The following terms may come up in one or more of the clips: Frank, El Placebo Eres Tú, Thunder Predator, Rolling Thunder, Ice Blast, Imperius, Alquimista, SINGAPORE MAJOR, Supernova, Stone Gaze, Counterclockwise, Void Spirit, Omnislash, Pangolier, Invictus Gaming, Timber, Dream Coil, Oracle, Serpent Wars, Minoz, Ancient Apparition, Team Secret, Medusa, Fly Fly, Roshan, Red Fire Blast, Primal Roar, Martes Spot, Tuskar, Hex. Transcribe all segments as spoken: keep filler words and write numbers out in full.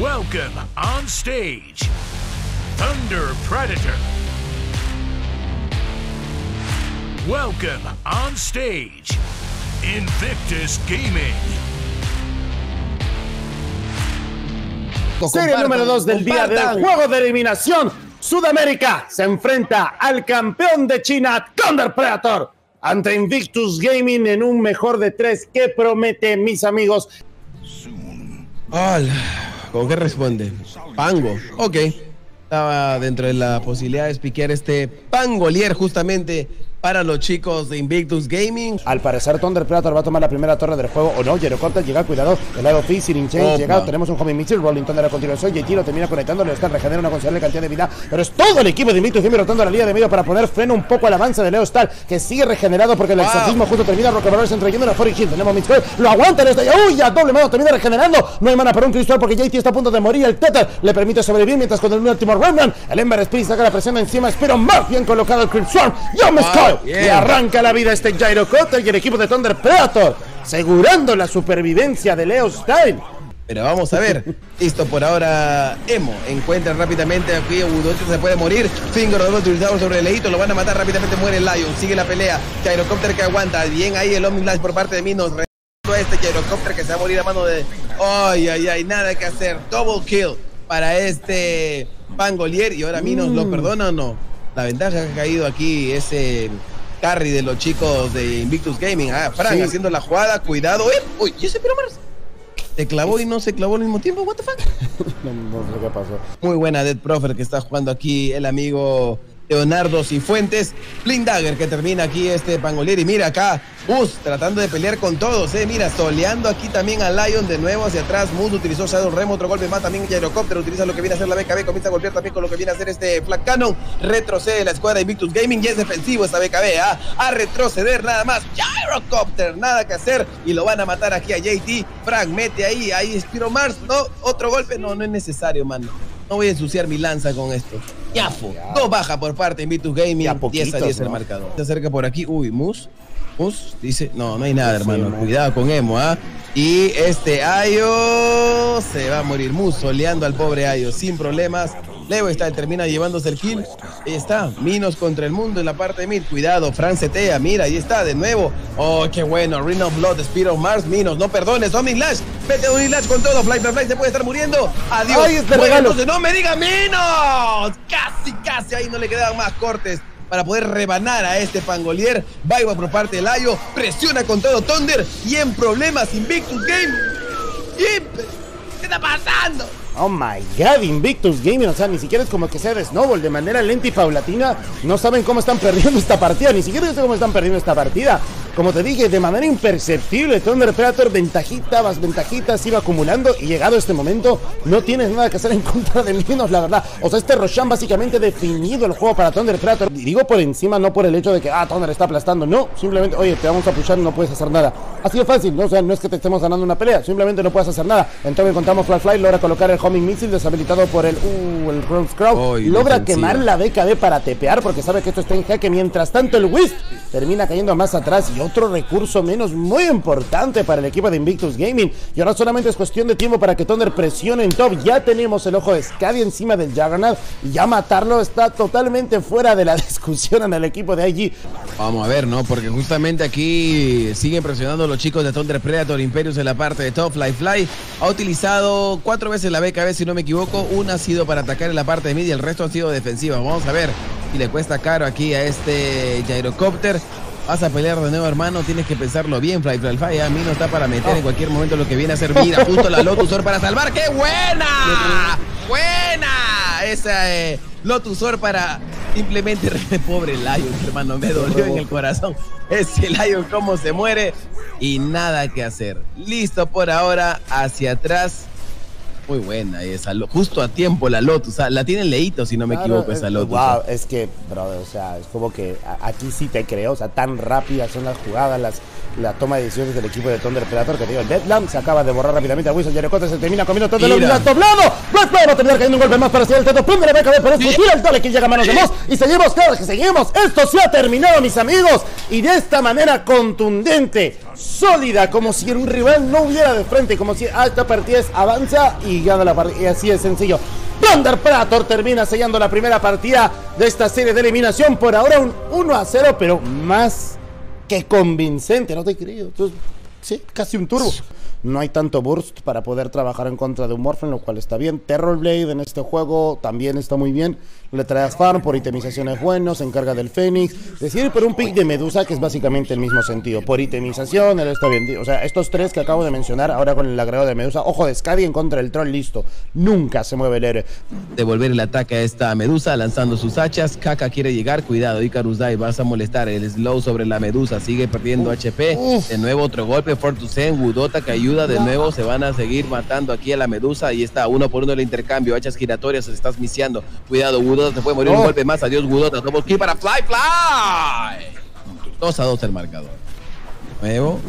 Welcome on stage, Thunder Predator. Welcome on stage, Invictus Gaming. Serie número dos del día del juego de eliminación. Sudamérica se enfrenta al campeón de China, Thunder Predator, ante Invictus Gaming en un mejor de tres que promete, mis amigos. Hola. ¿Con qué responde? Pango. Ok. Estaba dentro de la posibilidad de piquear este Pangolier justamente para los chicos de Invictus Gaming. Al parecer Thunder Predator va a tomar la primera torre del juego o no. Gyrocopter llega, cuidado. El lado Fizz, Inchange llegado. Tenemos un homing missile. Rolling Thunder a continuación. Y Giro termina conectando. Le están regenera una considerable cantidad de vida. Pero es todo el equipo de Invictus Gaming rotando la línea de medio para poner freno un poco al avance de Leostyle, que sigue regenerado porque el wow. exorcismo justo termina. Roque Valores entreyendo una Foreign Hill. Tenemos Mitchell. Lo aguanta el Leostyle. ¡Uy! A doble mano termina regenerando. No hay mana para un cristal porque J T está a punto de morir. El Tether le permite sobrevivir mientras con el último Remnant. El Ember Spirit saca la presión encima. Espero más bien colocado el Crimson. ¡Yo me wow. Yeah. Le arranca la vida este Gyrocopter y el equipo de Thunder Predator, asegurando la supervivencia de Leostyle. Pero vamos a ver. Listo, por ahora Emo encuentra rápidamente aquí. Udocho se puede morir. Finger de los utilizados sobre el Leito. Lo van a matar rápidamente. Muere el Lion. Sigue la pelea. Gyrocopter que aguanta. Bien ahí el Omnislash por parte de Minoz. Reto a este Gyrocopter que se va a morir a mano de. Ay, ay, ay. Nada que hacer. Double kill para este Pangolier. Y ahora Minoz mm. lo perdona o no. La ventaja que ha caído aquí es el carry de los chicos de Invictus Gaming. Ah, Frank sí. haciendo la jugada, cuidado. Eh, uy, ¿y ese Piromars? ¿Se clavó y no se clavó al mismo tiempo? ¿What the fuck? no, no sé qué pasó. Muy buena Dead Proffer que está jugando aquí el amigo Leonardo Cifuentes. Blindagger que termina aquí este Pangolier. Y mira acá, Mooz tratando de pelear con todos. Eh, mira, soleando aquí también a Lion de nuevo hacia atrás. Mooz utilizó Shadow Remo, otro golpe más. También Gyrocopter utiliza lo que viene a hacer la B K B. Comienza a golpear también con lo que viene a hacer este Flag Cannon. Retrocede la escuadra de Invictus Gaming. Y es defensivo esta B K B. ¿eh? A retroceder nada más. Gyrocopter, nada que hacer. Y lo van a matar aquí a J T. Frank mete ahí. Ahí Spiro Mars. No, otro golpe. No, no es necesario, mano. No voy a ensuciar mi lanza con esto. Yafo. Dos baja por parte de Invictus Gaming. diez a diez el marcador. Se acerca por aquí. Uy, Mooz. Mooz dice. No, no hay nada, hermano. Cuidado con Emo, ¿ah? Y este Ayo se va a morir. Mooz soleando al pobre Ayo sin problemas. Leo está, termina llevándose el kill. Ahí está. Minoz contra el mundo en la parte de mid. Cuidado, Fran setea. Mira, ahí está, de nuevo. Oh, qué bueno. Ring of Blood, Spirit of Mars, Minoz. No perdones, Omnislash. Vete Omnislash con todo. Fly Fly Fly se puede estar muriendo. Adiós. Ay, este bueno, entonces, no me diga Minoz. Casi, casi. Ahí no le quedaban más cortes para poder rebanar a este Pangolier. Vaiva por parte del Ayo. Presiona con todo Thunder. Y en problemas, Invictus Game. ¿Qué está pasando? Oh my god, Invictus Gaming, o sea, ni siquiera es como que sea de Snowball, de manera lenta y paulatina. No saben cómo están perdiendo esta partida, ni siquiera sé cómo están perdiendo esta partida. Como te dije, de manera imperceptible, Thunder Predator, ventajita, más ventajitas, iba acumulando. Y llegado este momento, no tienes nada que hacer en contra de Minoz, la verdad. O sea, este Roshan básicamente definido el juego para Thunder Predator. Y digo por encima, no por el hecho de que, ah, Thunder está aplastando. No, simplemente, oye, te vamos a pushar, no puedes hacer nada. Ha sido fácil, ¿no? O sea, no es que te estemos ganando una pelea, simplemente no puedes hacer nada. Entonces encontramos Fly Fly, logra colocar el homing missile deshabilitado por el uh, el Cross Crowd. Logra defensiva. Quemar la B K B para tepear porque sabe que esto está en jaque. Mientras tanto el Wisp termina cayendo más atrás y otro recurso menos muy importante para el equipo de Invictus Gaming. Y ahora solamente es cuestión de tiempo para que Thunder presione en top. Ya tenemos el ojo de Skadi encima del Juggernaut y ya matarlo está totalmente fuera de la discusión en el equipo de I G. Vamos a ver, ¿no? Porque justamente aquí siguen presionando los chicos de Thunder Predator. Imperius en la parte de top. Fly Fly ha utilizado cuatro veces la B K B. Cada vez, si no me equivoco, una ha sido para atacar en la parte de mid y el resto ha sido defensiva. Vamos a ver si le cuesta caro aquí a este Gyrocopter. Vas a pelear de nuevo, hermano. Tienes que pensarlo bien, Fly Fly Fly. A mí no está para meter en cualquier momento lo que viene a ser vida. Justo la Lotus Or para salvar. ¡Qué buena! ¡Buena! Esa eh, Lotus Or para simplemente... Pobre Lion, hermano. Me dolió en el corazón. Ese Lion cómo se muere. Y nada que hacer. Listo por ahora. Hacia atrás. Muy buena esa, justo a tiempo la Lotus, o sea, la tiene Leito si no me claro, equivoco esa Lotus. Wow, es que, brother, o sea, es como que aquí sí te creo, o sea, tan rápidas son las jugadas, las, la toma de decisiones del equipo de Thunder Predator, que te digo, el Deadlamp se acaba de borrar rápidamente a Wilson, Gyrocopter se termina comiendo todo el doblado, Black Fly va a terminar cayendo un golpe más para hacer el teto, prende la B K B por eso, tira el doble que llega a manos de Mooz, y seguimos, claro que seguimos, esto se ha terminado, mis amigos, y de esta manera contundente, sólida, como si un rival no hubiera de frente, como si esta partida es avanza y gana la partida, así de sencillo. Thunder Predator termina sellando la primera partida de esta serie de eliminación, por ahora un uno a cero, pero más que convincente, no te he creído. Entonces, sí, casi un turbo. No hay tanto burst para poder trabajar en contra de un Morphin, lo cual está bien. Terrorblade en este juego también está muy bien. Le traes farm por itemizaciones buenos, se encarga del Fénix. Decir por un pick de Medusa, que es básicamente el mismo sentido. Por itemización, él está bien. O sea, estos tres que acabo de mencionar, ahora con el agregado de Medusa. Ojo de Skadi en contra del Troll, listo. Nunca se mueve el héroe. Devolver el ataque a esta Medusa lanzando sus hachas. Kaka quiere llegar, cuidado. Icarus Dive, vas a molestar. El slow sobre la Medusa, sigue perdiendo uh, H P. Uh. De nuevo otro golpe, Fortusen, Wudota que ayuda de nuevo. Se van a seguir matando aquí a la Medusa. Ahí está, uno por uno el intercambio. Hachas giratorias, se estás miciando. Cuidado, Wudota. Se puede morir, oh, un golpe más, adiós Gudota. Somos aquí para Fly Fly. dos a dos el marcador. Nuevo.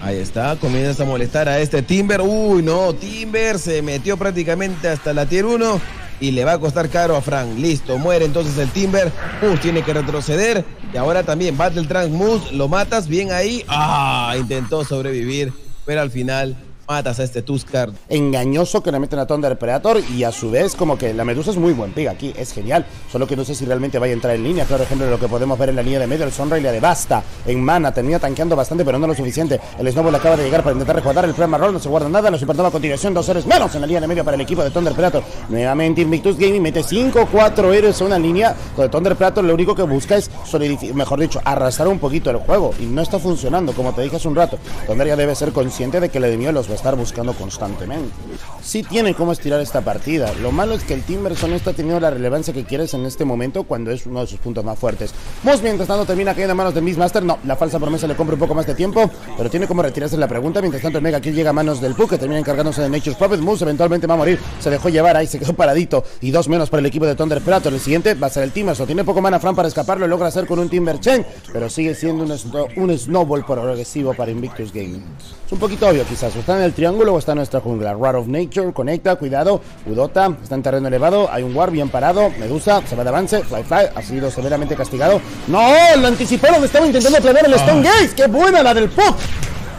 Ahí está, comienza a molestar a este Timber. Uy, no, Timber se metió prácticamente hasta la tier uno y le va a costar caro a Frank. Listo, muere entonces el Timber. Mooz tiene que retroceder. Y ahora también Battle Trans Mooz, lo matas bien ahí. Ah, intentó sobrevivir, pero al final matas a este Tuskar. Engañoso que le meten a Thunder Predator y a su vez como que la Medusa es muy buen pick aquí, es genial. Solo que no sé si realmente vaya a entrar en línea. Claro, ejemplo de lo que podemos ver en la línea de medio, el Sunray le devasta en mana, termina tanqueando bastante pero no lo suficiente. El Snowball acaba de llegar para intentar resguardar el Primal Roar, no se guarda nada, no se perdona a continuación, dos héroes menos en la línea de medio para el equipo de Thunder Predator. Nuevamente Invictus Gaming mete cinco cuatro héroes a una línea donde Thunder Predator lo único que busca es solidificar, mejor dicho, arrastrar un poquito el juego y no está funcionando, como te dije hace un rato. Thunder ya debe ser consciente de que le dimió los estar buscando constantemente. Sí tiene cómo estirar esta partida. Lo malo es que el Timberson no está teniendo la relevancia que quieres en este momento, cuando es uno de sus puntos más fuertes. Mooz mientras tanto termina cayendo a manos de Beastmaster. No, la falsa promesa le compra un poco más de tiempo, pero tiene como retirarse la pregunta. Mientras tanto el Mega Kill llega a manos del Puck, que termina encargándose de Nature's Puppet. Mooz eventualmente va a morir, se dejó llevar, ahí se quedó paradito. Y dos menos para el equipo de Thunder Predator. El siguiente va a ser el Timberson, tiene poco mana Fran para escaparlo, logra hacer con un Timber Chain, pero sigue siendo un, snow, un snowball progresivo para Invictus Gaming. Es un poquito obvio quizás, está en el triángulo o está nuestra jungla. Rod of Nature, conecta, cuidado, Udota está en terreno elevado, hay un War bien parado. Medusa se va de avance, Fly Fly ha sido severamente castigado. ¡No! Lo anticiparon, estaba intentando planear el Stone Gaze. ¡Qué buena la del Puck!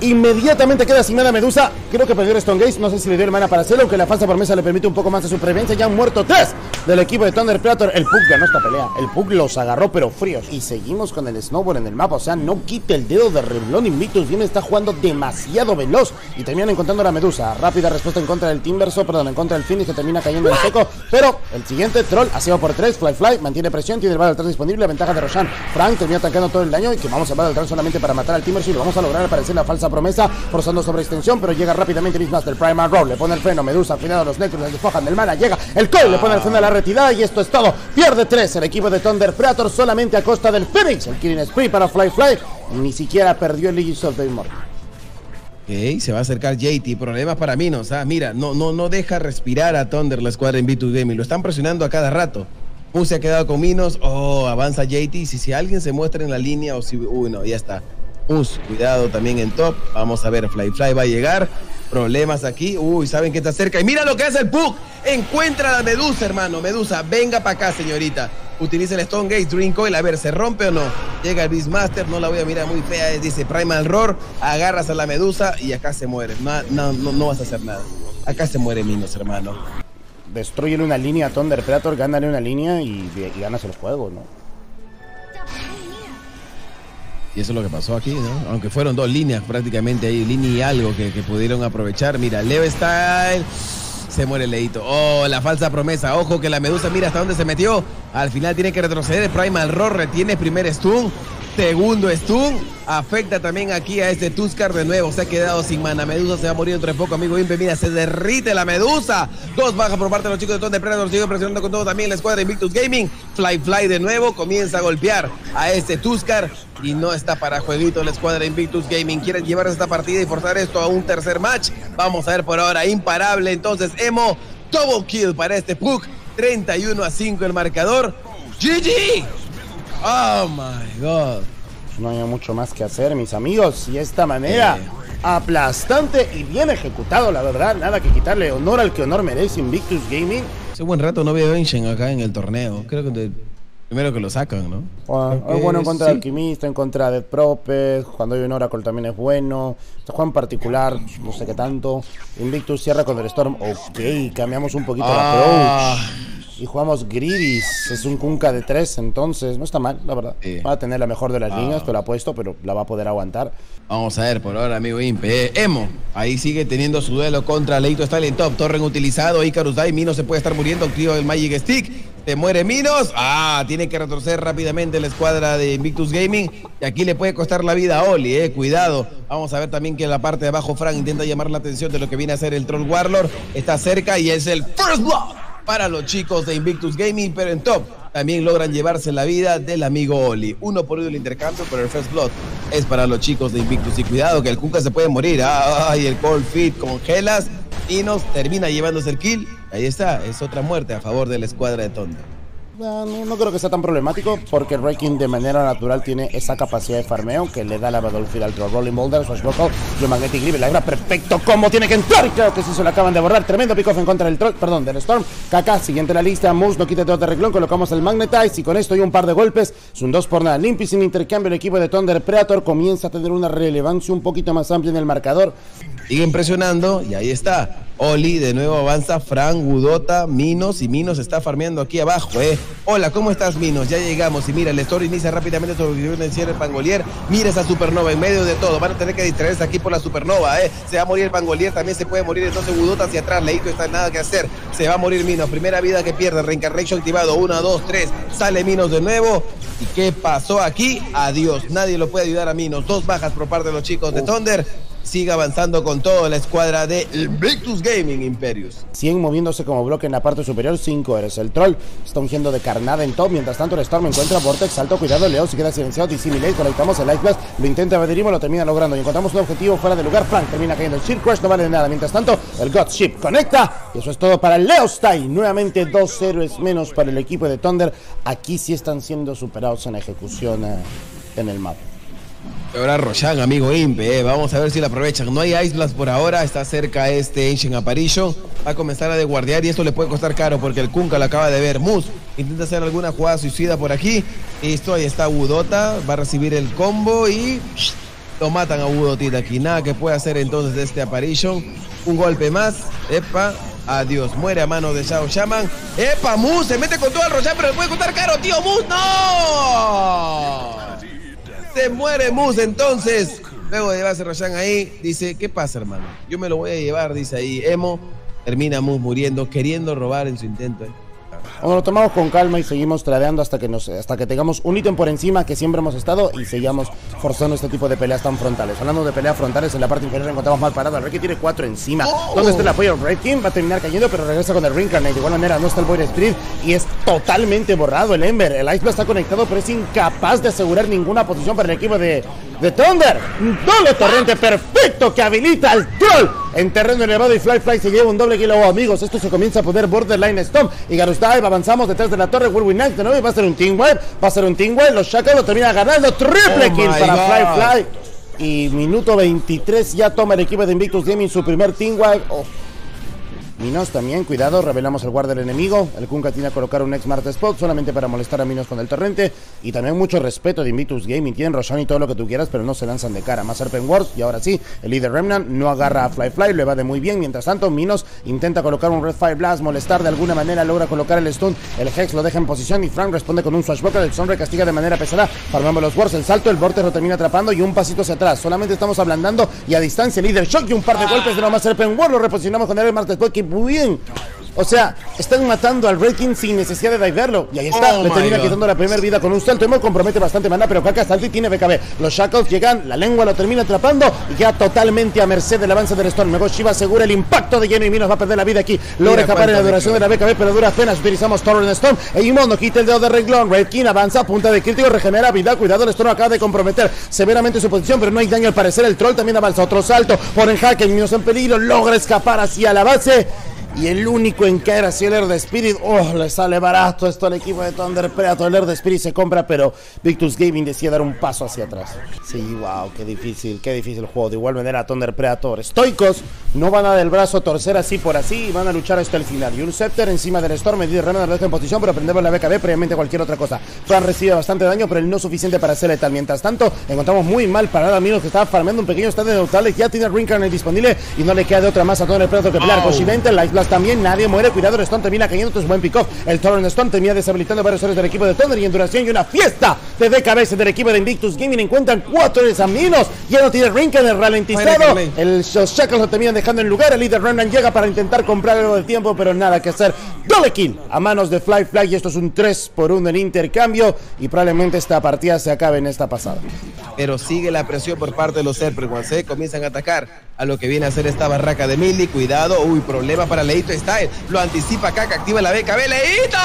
Inmediatamente queda asignada Medusa. Creo que perdió el Stone Gaze, no sé si le dio el mana para hacerlo, aunque la falsa promesa le permite un poco más de supervivencia. Ya han muerto tres del equipo de Thunder Predator. El Puck ganó esta pelea, el Puck los agarró pero fríos. Y seguimos con el Snowball en el mapa, o sea, no quite el dedo de reblón. Invictus Gaming está jugando demasiado veloz y terminan encontrando a la Medusa. Rápida respuesta en contra del Timberso, perdón, en contra del Phoenix, que termina cayendo en seco. Pero el siguiente Troll ha sido por tres, Fly Fly mantiene presión, tiene el Battle Trans disponible, ventaja de Roshan. Frank termina atacando todo el daño y que vamos a Battle Trans solamente para matar al Timberso y lo vamos a lograr aparecer la falsa promesa, forzando sobreextensión, pero llega rápidamente Beastmaster. Primal Roar, le pone el freno, Medusa, final a los Necros, les despojan del mana, llega el Cole, le pone el freno a la retirada y esto es todo. Pierde tres el equipo de Thunder Predator solamente a costa del Phoenix. El Killing Spree para Fly Fly, ni siquiera perdió el Legends of the Immortal. Ok, se va a acercar J T, problemas para Minoz, ah, mira, no, no, no deja respirar a Thunder la escuadra en B dos Gaming, lo están presionando a cada rato. Mooz se ha quedado con Minoz, oh, avanza J T, si, si alguien se muestra en la línea o si, uy no, ya está. Mooz, cuidado también en top. Vamos a ver, Fly Fly va a llegar. Problemas aquí. Uy, saben que está cerca. Y mira lo que hace el Puck. Encuentra a la Medusa, hermano. Medusa, venga para acá, señorita. Utiliza el Stone Gate, Dream Coil. A ver, ¿se rompe o no? Llega el Beastmaster. No la voy a mirar muy fea. Dice Primal Roar. Agarras a la Medusa y acá se muere. No, no, no, no vas a hacer nada. Acá se muere Minoz, hermano. Destruyen una línea a Thunder Predator. Ganan una línea y, y ganas el juego, ¿no? Y eso es lo que pasó aquí, ¿no? Aunque fueron dos líneas prácticamente ahí, línea y algo que, que pudieron aprovechar. Mira, Leostyle, se muere el Leito. Oh, la falsa promesa. Ojo que la Medusa, mira hasta dónde se metió. Al final tiene que retroceder. El Primal Roar retiene primer stun, segundo stun. Afecta también aquí a este Tuskar de nuevo. Se ha quedado sin mana. Medusa se va a morir dentro de poco, amigo Impe. Mira, se derrite la Medusa. Dos bajas por parte de los chicos de Thunder Predator. Sigue presionando con todo también la escuadra de Invictus Gaming. Fly Fly de nuevo comienza a golpear a este Tuskar. Y no está para jueguito la escuadra de Invictus Gaming. Quieren llevarse esta partida y forzar esto a un tercer match. Vamos a ver por ahora. Imparable. Entonces, Emo, double kill para este Puck. treinta y uno a cinco el marcador. G G. Oh my god. No hay mucho más que hacer, mis amigos. Y esta manera eh. aplastante y bien ejecutado, la verdad. Nada que quitarle honor al que honor merece Invictus Gaming. Hace buen rato no veo Ancient acá en el torneo. Creo que de Primero que lo sacan, ¿no? Bueno, es bueno en contra sí. de Alquimista, en contra de Propes. Cuando hay un Oracle también es bueno. Se juega en particular, no sé qué tanto. Invictus cierra con el Storm. Ok, cambiamos un poquito ah. el approach. Y jugamos Grievous. Es un Kunkka de tres, entonces no está mal, la verdad. Sí. Va a tener la mejor de las ah. líneas, te la ha puesto, pero la va a poder aguantar. Vamos a ver por ahora, amigo Impe. Eh, Emo, ahí sigue teniendo su duelo contra Leostyle en top. Torren utilizado, Icarus Dai, Minoz se puede estar muriendo. Activo el Magic Stick. Se muere Minoz. Ah, tiene que retroceder rápidamente la escuadra de Invictus Gaming. Y aquí le puede costar la vida a Oli, eh. Cuidado. Vamos a ver también que en la parte de abajo Frank intenta llamar la atención de lo que viene a ser el Troll Warlord. Está cerca y es el First Blood para los chicos de Invictus Gaming. Pero en top también logran llevarse la vida del amigo Oli. Uno por uno el intercambio, pero el First Blood es para los chicos de Invictus. Y cuidado que el Kunkka se puede morir. Ay, el Cold Feet congelas. Minoz termina llevándose el kill. Ahí está, es otra muerte a favor de la escuadra de Thunder. No, no creo que sea tan problemático porque el Redkin de manera natural tiene esa capacidad de farmeo que le da la battlefield al Troll. Rolling Boulder, Swashbuckle, Blue Magnetic Grip, la hora perfecto como tiene que entrar. Y claro que sí, se lo acaban de borrar. Tremendo pick-off en contra del Troll, perdón, del Storm. K K, siguiente en la lista. Mooz no quita todo de reclón, colocamos el Magnetize y con esto y un par de golpes. Es un dos por nada limpio y sin intercambio. El equipo de Thunder Predator comienza a tener una relevancia un poquito más amplia en el marcador. Siguen presionando y ahí está. Oli de nuevo avanza, Frank, Gudota, Minoz y Minoz está farmeando aquí abajo, eh. Hola, ¿cómo estás, Minoz? Ya llegamos y mira, el Store inicia rápidamente sobre el cierre el Pangolier. Mira esa Supernova en medio de todo, van a tener que distraerse aquí por la Supernova, eh. Se va a morir el Pangolier, también se puede morir, entonces Gudota hacia atrás, Leito está nada que hacer. Se va a morir Minoz, primera vida que pierde, Reincarnation activado, uno, dos, tres, sale Minoz de nuevo. ¿Y qué pasó aquí? Adiós, nadie lo puede ayudar a Minoz, dos bajas por parte de los chicos de Thunder. Sigue avanzando con toda la escuadra de Invictus Gaming Imperius. cien moviéndose como bloque en la parte superior, cinco eres el Troll. Está ungiendo de carnada en top. Mientras tanto el Storm encuentra Vortex, salto, cuidado, Leo se queda silenciado, disimilate, conectamos el Ice Blast, lo intenta Badirimo, lo termina logrando y encontramos un objetivo fuera de lugar. Frank termina cayendo el Shield Crash, no vale de nada. Mientras tanto el God Ship conecta y eso es todo para Leostyle. Nuevamente dos héroes menos para el equipo de Thunder. Aquí sí están siendo superados en ejecución eh, en el mapa. Ahora Roshan, amigo Impe, eh. Vamos a ver si la aprovechan. No hay Ice Blast por ahora, está cerca este Ancient Apparition. Va a comenzar a desguardiar y esto le puede costar caro porque el Kunkka lo acaba de ver. Mooz intenta hacer alguna jugada suicida por aquí. Listo, ahí está Gudota, va a recibir el combo y lo matan a Gudotita aquí. Nada que puede hacer entonces de este Apparition. Un golpe más, epa. Adiós, muere a mano de Shao Shaman. Epa, Mooz se mete con todo el Roshan, pero le puede costar caro, tío. Mooz, no. Se muere Mooz entonces. Luego de llevarse Roshan ahí, dice, ¿qué pasa, hermano? Yo me lo voy a llevar, dice ahí Emo. Termina Mooz muriendo, queriendo robar en su intento, ¿eh? Bueno, lo tomamos con calma y seguimos tradeando hasta que nos, hasta que tengamos un ítem por encima que siempre hemos estado y seguimos forzando este tipo de peleas tan frontales. Hablando de peleas frontales, en la parte inferior encontramos mal parado. El Redkin tiene cuatro encima. Oh. ¿Dónde está el apoyo? Redkin va a terminar cayendo, pero regresa con el Reincarnate. De igual manera, no está el Void Spirit y es totalmente borrado el Ember. El Ice Blast está conectado, pero es incapaz de asegurar ninguna posición para el equipo de, de Thunder. Doble torrente perfecto que habilita al Troll en terreno elevado y Fly Fly se lleva un doble kilo. Oh, amigos, esto se comienza a poner borderline stomp y Garus Dive, avanzamos detrás de la torre, Whirlwind Knight de nuevo, va a ser un team wipe, va a ser un team wipe, los Shackles lo termina ganando, triple oh kill para God. Fly Fly y minuto veintitrés, ya toma el equipo de Invictus Gaming su primer team wipe. Oh. Minoz también, cuidado, revelamos el guarda del enemigo. El Kunkka tiene a colocar un ex Martes Spot solamente para molestar a Minoz con el torrente. Y también mucho respeto de Invictus Gaming. Tienen Roshan y todo lo que tú quieras, pero no se lanzan de cara. Más Serpent Wars. Y ahora sí, el líder Remnant no agarra a Fly Fly, lo evade muy bien. Mientras tanto, Minoz intenta colocar un Red Fire Blast, molestar de alguna manera, logra colocar el stun. El Hex lo deja en posición y Frank responde con un Swashbuckle. El Sunray castiga de manera pesada. Farmamos los Wars, el salto, el Vortex lo termina atrapando y un pasito hacia atrás. Solamente estamos ablandando y a distancia, el líder Shock y un par de golpes de nomás Serpent Wars. Lo reposicionamos con el Martes Spot. Bien, o sea, están matando al Redkin sin necesidad de diverlo. Y ahí está, oh le termina God. quitando la primera vida con un salto. Emo compromete bastante mana, pero K K salta y tiene B K B. Los Shackles llegan, la lengua lo termina atrapando y queda totalmente a merced del avance del Storm. Luego Shiva asegura el impacto de lleno y Minoz va a perder la vida aquí. Logra escapar en la duración de la B K B, pero dura apenas. Utilizamos Torrent Storm. Emo no quita el dedo de renglón. Redkin avanza, punta de crítico, regenera vida. Cuidado, el Storm acaba de comprometer severamente su posición, pero no hay daño al parecer. El Troll también avanza. Otro salto, pone en jaque, Minoz en peligro, logra escapar hacia la base. Y el único en caer hacia el Earth Spirit. Oh, le sale barato esto al equipo de Thunder Predator. El Earth Spirit se compra, pero Victus Gaming decide dar un paso hacia atrás. Sí, wow, qué difícil, qué difícil el juego. De igual manera Thunder Predator, estoicos, no van a del brazo torcer así por así, y van a luchar hasta el final. Y un Scepter encima del Storm, y Remnant está en posición para aprender por la B K B, previamente cualquier otra cosa. Fran recibe bastante daño, pero el no suficiente para hacerle tal. Mientras tanto, encontramos muy mal parada a Minoz, que estaba farmeando un pequeño stand de neutrales. Ya tiene Reincarnate disponible y no le queda de otra más a Thunder Predator que pelear. Oh. Con Shiventa, el Ice Blast también, nadie muere. Cuidado, el Stone termina cayendo, entonces buen pick-off. El Torrent Stone termina deshabilitando varios héroes del equipo de Thunder, y en duración y una fiesta de B K B del equipo de Invictus Gaming. Encuentran cuatro héroes a Minoz. Ya no tiene Reincarnate, el ralentizado. El Shackles lo terminan dejando en lugar. El líder Remnant llega para intentar comprar algo de tiempo, pero nada que hacer. Doble kill a manos de Fly Fly, y esto es un tres por uno en intercambio, y probablemente esta partida se acabe en esta pasada. Pero sigue la presión por parte de los Serpent Wars, ¿eh? Comienzan a atacar a lo que viene a hacer esta barraca de Milly. Cuidado, uy, problema para Leito Style, lo anticipa Kaka, activa la B K B, Leito.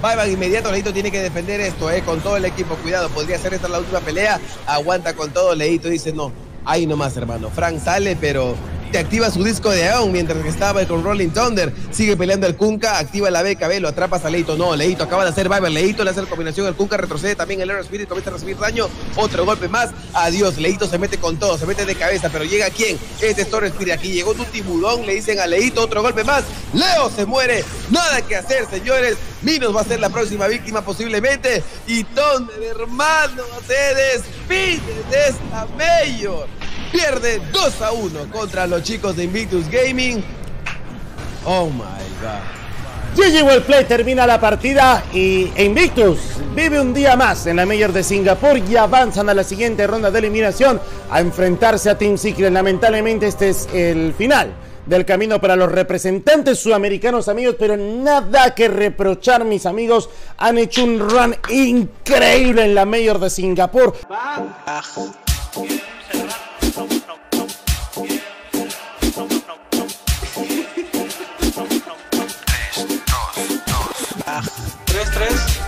Vaya, inmediato, Leito tiene que defender esto, eh, con todo el equipo. Cuidado, podría ser esta la última pelea. Aguanta con todo, Leito dice no. Ahí nomás, hermano. Frank sale, pero te activa su disco de Aon mientras que estaba con Rolling Thunder. Sigue peleando el Kunkka, activa la B K B, lo atrapas a Leito. No, Leito acaba de hacer Viber, Leito le hace la combinación, el Kunkka retrocede también, el Aero Spirit comienza a recibir daño, otro golpe más, adiós. Leito se mete con todo, se mete de cabeza, pero llega ¿quién? Este Storm Spirit, aquí llegó tu tiburón, le dicen a Leito, otro golpe más, Leo se muere, nada que hacer, señores. Minoz va a ser la próxima víctima posiblemente, y Thunder, hermano, se despide de esta Major. Pierde dos a uno contra los chicos de Invictus Gaming. Oh my god. G G, well play, termina la partida y Invictus vive un día más en la Major de Singapur y avanzan a la siguiente ronda de eliminación a enfrentarse a Team Secret. Lamentablemente este es el final del camino para los representantes sudamericanos, amigos, pero nada que reprochar, mis amigos. Han hecho un run increíble en la Major de Singapur. tres, dos, dos, tres, tres.